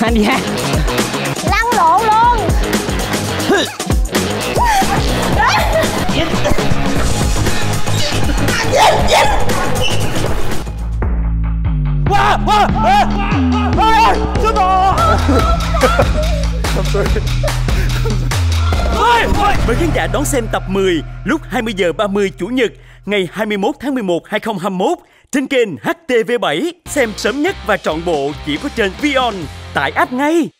Anh Giang lăn lộn luôn. Wow, wow, wow, chết rồi. Mời khán giả đón xem tập 10 lúc 20h30 Chủ nhật ngày 21 tháng 11 2021 trên kênh HTV7, xem sớm nhất và trọn bộ chỉ có trên Vion, tải app ngay.